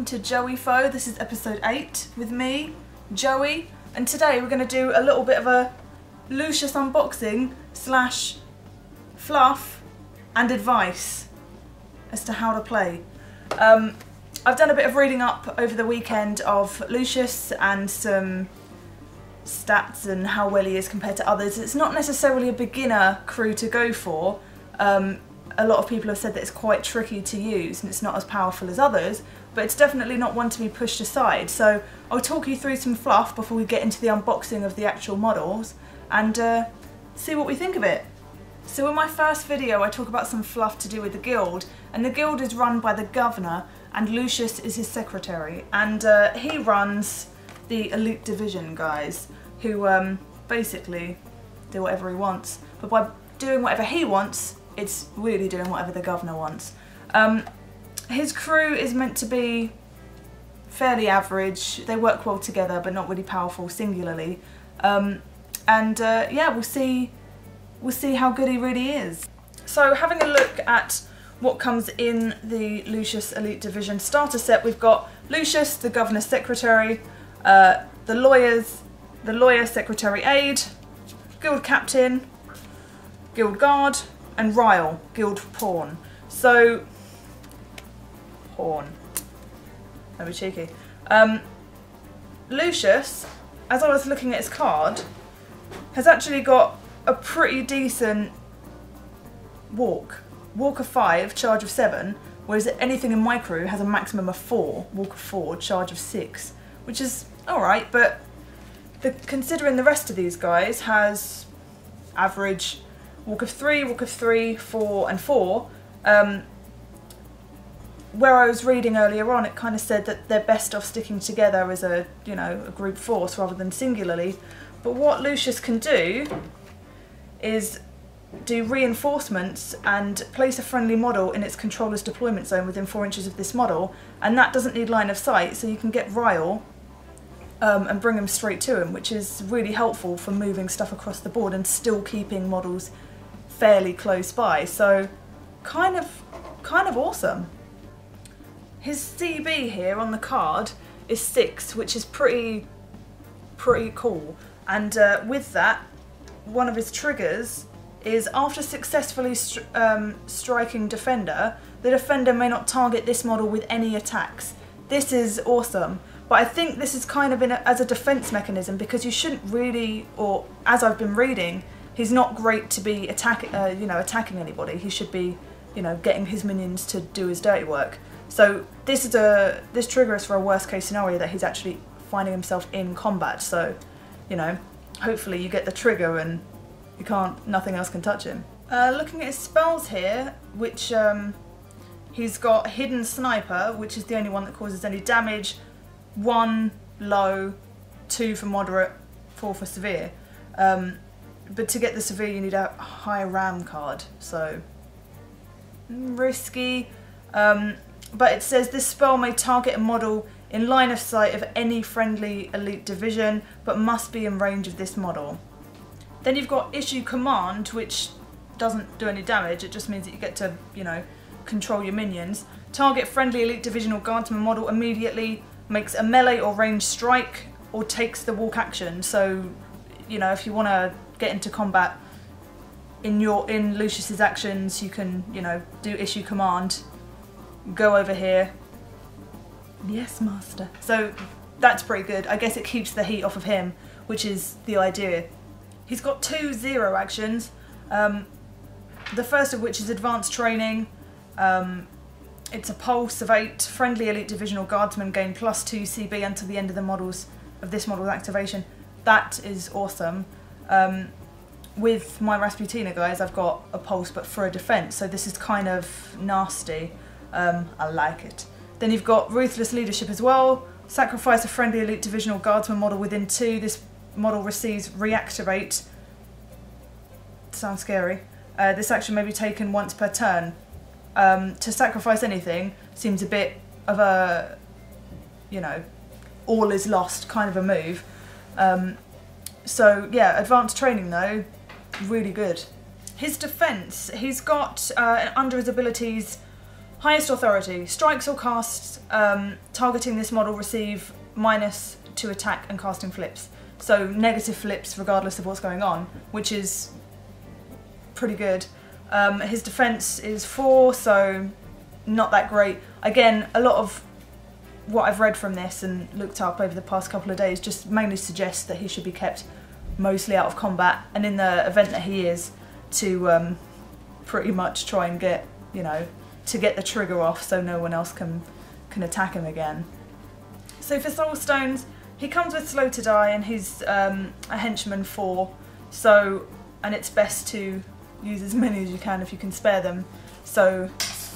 welcome to Joey Faux. This is episode 8 with me, Joey, and today we're going to do a little bit of a Lucius unboxing slash fluff and advice as to how to play. I've done a bit of reading up over the weekend of Lucius and some stats and how well he is compared to others. It's not necessarily a beginner crew to go for. A lot of people have said that it's quite tricky to use and it's not as powerful as others, but it's definitely not one to be pushed aside. So I'll talk you through some fluff before we get into the unboxing of the actual models and see what we think of it. So in my first video I talk about some fluff to do with the guild, and the guild is run by the governor and Lucius is his secretary, and he runs the elite division guys who basically do whatever he wants, but by doing whatever he wants, it's really doing whatever the governor wants. His crew is meant to be fairly average. They work well together but not really powerful singularly, and yeah, we'll see how good he really is. So having a look at what comes in the Lucius Elite Division starter set, we've got Lucius, the governor's secretary, the lawyer secretary aide, guild captain, guild guard, and Ryle, guild pawn. So, pawn. That'd be cheeky. Lucius, as I was looking at his card, has actually got a pretty decent walk. Walk of 5, charge of 7, whereas anything in my crew has a maximum of 4. Walk of 4, charge of 6, which is alright, but considering the rest of these guys has average walk of 3, 4 and 4. Where I was reading earlier on, it kind of said that they're best off sticking together as a, you know, a group force rather than singularly. But what Lucius can do is do reinforcements and place a friendly model in its controller's deployment zone within 4 inches of this model, and that doesn't need line of sight, so you can get Ryle and bring him straight to him, which is really helpful for moving stuff across the board and still keeping models fairly close by. So kind of awesome. His CB here on the card is 6, which is pretty cool, and with that, one of his triggers is after successfully striking defender, the defender may not target this model with any attacks. This is awesome, but I think this is kind of as a defense mechanism, because you shouldn't really, or as I've been reading, he's not great to be attacking anybody. He should be, you know, getting his minions to do his dirty work. So this trigger is for a worst case scenario that he's actually finding himself in combat. So, you know, hopefully you get the trigger and you can't, nothing else can touch him. Looking at his spells here, which he's got Hidden Sniper, which is the only one that causes any damage. 1 low, 2 for moderate, 4 for severe. But to get the severe you need a high ram card, so risky. But it says this spell may target a model in line of sight of any friendly elite division, but must be in range of this model. Then you've got Issue Command, which doesn't do any damage. It just means that you get to, you know, control your minions. Target friendly elite division or guardsman model immediately, makes a melee or range strike, or takes the walk action. So, you know, if you want to get into combat in Lucius's actions, you can, you know, do Issue Command, go over here. Yes, master. So that's pretty good. I guess it keeps the heat off of him, which is the idea. He's got 2 0 actions, the first of which is advanced training. It's a pulse of 8. Friendly elite divisional guardsmen gain +2 CB until the end of this model's activation. That is awesome. With my Rasputina guys, I've got a pulse but for a defense, so this is kind of nasty. I like it. Then you've got Ruthless Leadership as well. Sacrifice a friendly elite divisional guardsman model within 2. This model receives Reactivate. Sounds scary. This action may be taken once per turn. To sacrifice anything seems a bit of a, you know, all is lost kind of a move. So yeah, advanced training though, really good. His defense, he's got under his abilities Highest authority. Strikes or casts targeting this model receive minus to attack and casting flips. So negative flips regardless of what's going on, which is pretty good. His defense is 4, so not that great. Again, a lot of what I've read from this and looked up over the past couple of days just mainly suggests that he should be kept mostly out of combat, and in the event that he is, to pretty much try and get, you know, to get the trigger off so no one else can attack him again. So for soul stones, he comes with slow to die, and he's a henchman 4, so, and it's best to use as many as you can if you can spare them, so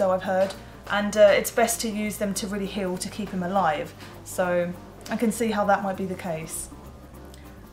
I've heard, and it's best to use them to really heal to keep him alive, so I can see how that might be the case.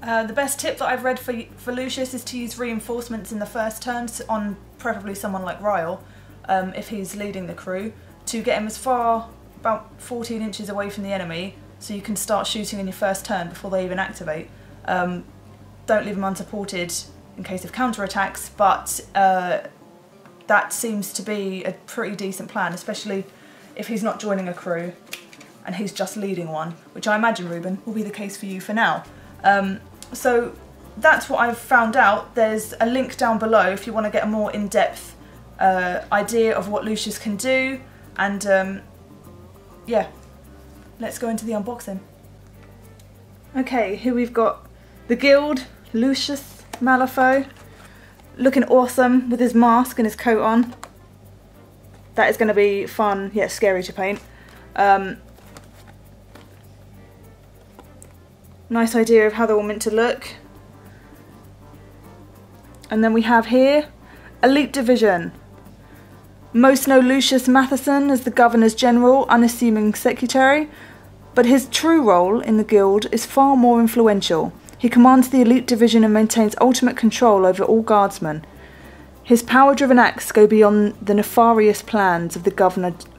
The best tip that I've read for Lucius is to use reinforcements in the first turn on preferably someone like Ryle, if he's leading the crew, to get him as far, about 14 inches away from the enemy, so you can start shooting in your first turn before they even activate. Don't leave them unsupported in case of counterattacks, but that seems to be a pretty decent plan, especially if he's not joining a crew and he's just leading one, which I imagine, Ruben, will be the case for you for now. So that's what I've found out. There's a link down below if you want to get a more in-depth idea of what Lucius can do, and yeah, let's go into the unboxing. Okay, here we've got the guild, Lucius Malifaux, looking awesome with his mask and his coat on. That is going to be fun, yeah, scary to paint. Nice idea of how they're all meant to look. And then we have here, Elite Division. Most know Lucius Matheson as the Governor's General, unassuming secretary, but his true role in the guild is far more influential. He commands the Elite Division and maintains ultimate control over all guardsmen. His power-driven acts go beyond the nefarious plans of the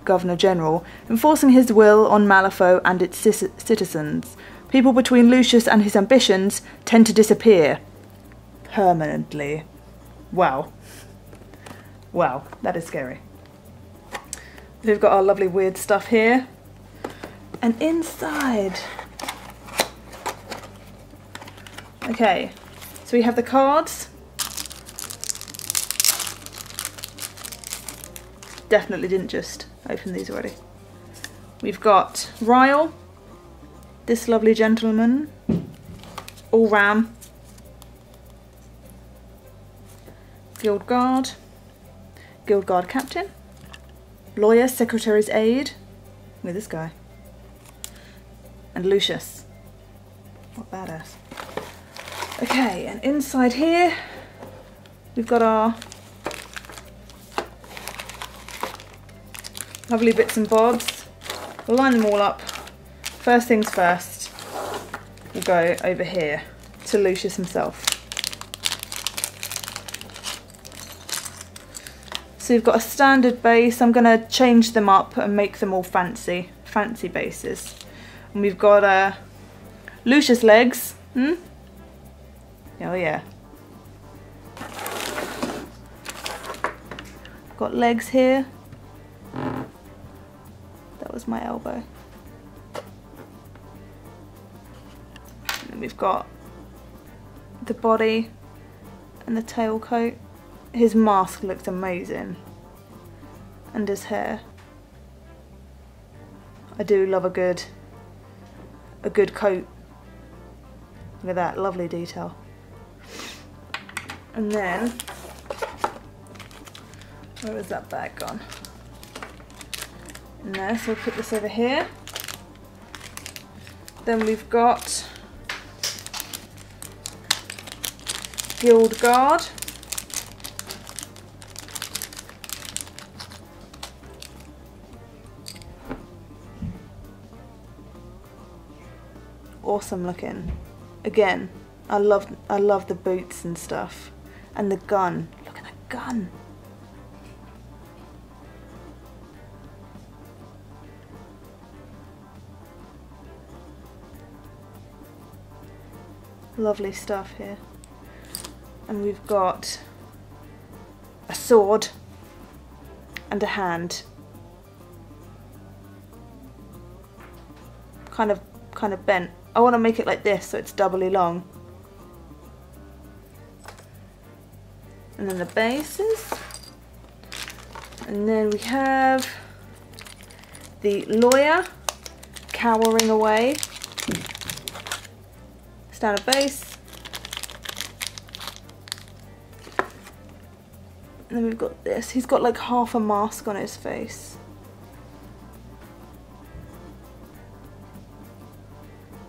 Governor General, enforcing his will on Malifaux and its citizens. People between Lucius and his ambitions tend to disappear. Permanently. Wow. Wow, that is scary. We've got our lovely weird stuff here. And inside... okay, so we have the cards. Definitely didn't just open these already. We've got Ryle, this lovely gentleman, all ram, Guild Guard Captain, Lawyer, Secretary's Aide, with this guy, and Lucius. What badass. Okay, and inside here we've got our lovely bits and bobs. We'll line them all up. First things first, we'll go over here to Lucius himself. So you've got a standard base. I'm going to change them up and make them all fancy bases. And we've got Lucius legs. Oh yeah. Got legs here. That was my elbow. We've got the body and the tailcoat. His mask looked amazing, and his hair. I do love a good coat. Look at that lovely detail. And then, where is that bag gone? In there. So we'll put this over here. Then we've got Guild Guard. Awesome looking. Again, I love the boots and stuff. And the gun. Look at that gun. Lovely stuff here. And we've got a sword and a hand. kind of bent. I want to make it like this so it's doubly long. And then the bases. And then we have the lawyer cowering away. Standard base. And then we've got this. He's got like half a mask on his face.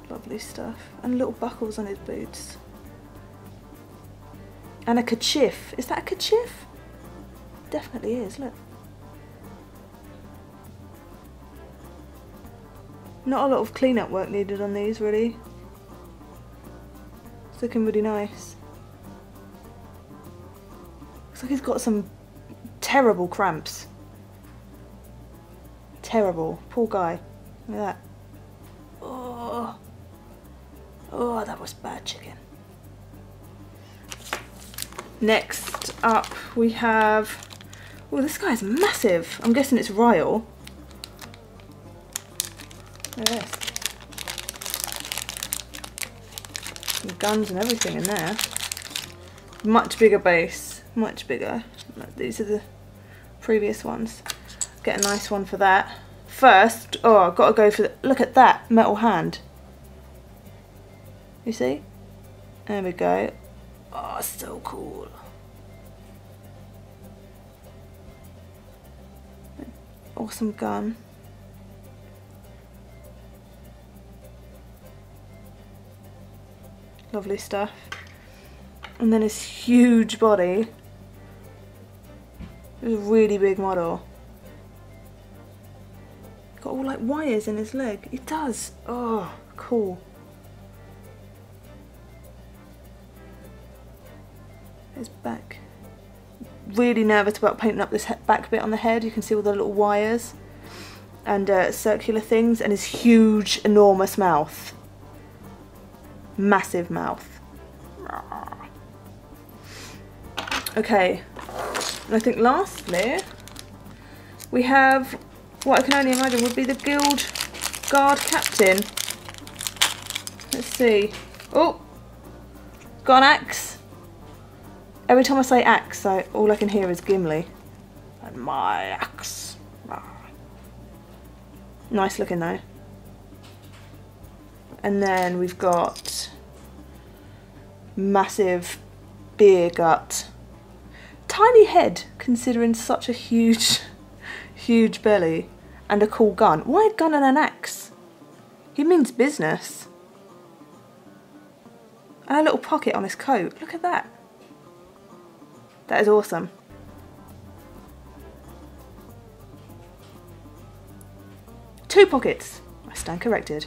Lovely stuff. And little buckles on his boots. And a kerchief. Is that a kerchief? Definitely is, look. Not a lot of cleanup work needed on these, really. It's looking really nice. Looks like he's got some terrible cramps. Terrible. Poor guy. Look at that. Oh. Oh, that was bad chicken. Next up we have... Oh, this guy's massive. I'm guessing it's Ryle. Look at this. Some guns and everything in there. Much bigger base. Much bigger. These are the previous ones. Get a nice one for that. First, oh, I've got to go for the... Look at that metal hand. You see? There we go. Oh, so cool. Awesome gun. Lovely stuff. And then his huge body. It was a really big model. Got all like wires in his leg. It does. Oh, cool. His back. Really nervous about painting up this back bit on the head. You can see all the little wires and circular things, and his huge, enormous mouth. Massive mouth. Okay, and I think lastly we have what I can only imagine would be the guild guard captain. Let's see. Oh, got an axe. Every time I say axe, all I can hear is Gimli. And my axe. Nice looking though. And then we've got massive beer gut. Tiny head, considering such a huge, huge belly. And a cool gun. Why a gun and an axe? He means business. And a little pocket on his coat. Look at that. That is awesome. Two pockets. I stand corrected.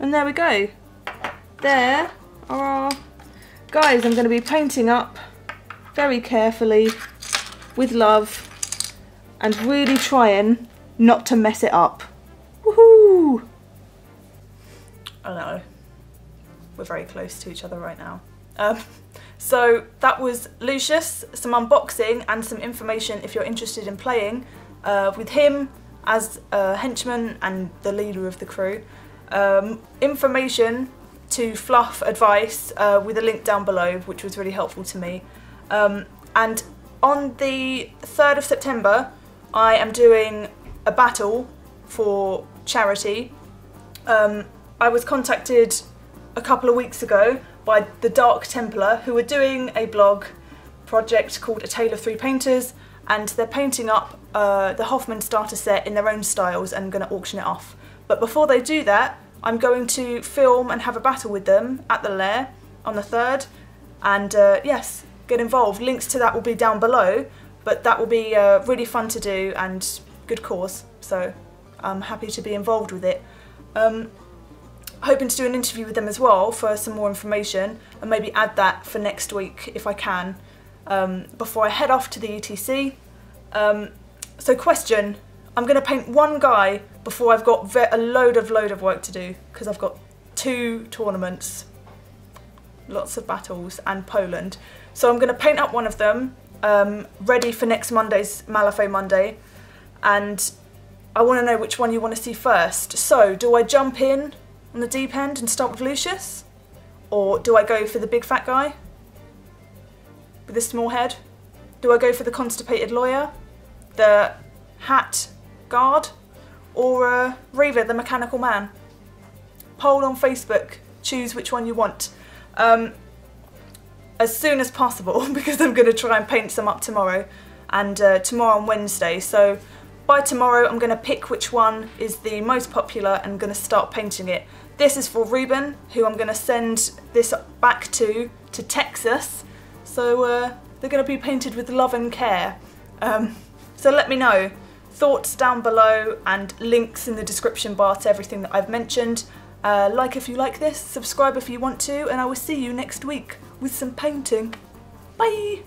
And there we go. There are our guys I'm going to be painting up very carefully, with love, and really trying not to mess it up. Woohoo! I know. We're very close to each other right now. So that was Lucius, some unboxing and some information if you're interested in playing with him as a henchman and the leader of the crew. Information to Fluff advice with a link down below, which was really helpful to me. And on the 3rd of September I am doing a battle for charity. I was contacted a couple of weeks ago by the Dark Templar, who are doing a blog project called A Tale of Three Painters, and they're painting up the Hoffman starter set in their own styles and going to auction it off. But before they do that, I'm going to film and have a battle with them at the Lair on the 3rd, and yes, get involved. Links to that will be down below, but that will be really fun to do and good cause, so I'm happy to be involved with it. Hoping to do an interview with them as well for some more information, and maybe add that for next week if I can, before I head off to the ETC. So question, I'm going to paint one guy before I've got a load of work to do, because I've got 2 tournaments, lots of battles, and Poland. So I'm going to paint up one of them, ready for next Monday's Malifaux Monday, and I want to know which one you want to see first. So, do I jump in on the deep end and start with Lucius? Or do I go for the big fat guy with the small head? Do I go for the constipated lawyer, the hat guard, or Reaver, the mechanical man? Poll on Facebook, choose which one you want. As soon as possible, because I'm going to try and paint some up tomorrow, and tomorrow and Wednesday. So by tomorrow I'm going to pick which one is the most popular and going to start painting it. This is for Ruben, who I'm going to send this back to Texas. So they're going to be painted with love and care. So let me know. Thoughts down below and links in the description bar to everything that I've mentioned. Like if you like this, subscribe if you want to, and I will see you next week with some painting. Bye!